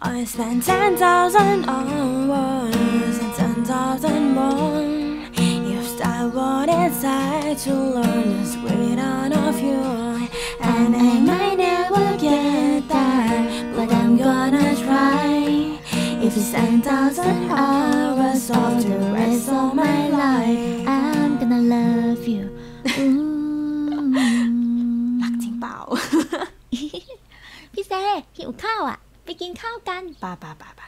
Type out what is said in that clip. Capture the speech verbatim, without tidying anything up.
I spent ten thousand on words and ten thousand more. If I wanted inside to learn this without of you, and I might never get there, but I'm gonna try. If it's ten thousand hours of the rest of my life, I'm gonna love you. 冷清爆，พี่เซ่หิวข้าวอ่ะไปกินข้าวกันป่ะป่ะป่ะ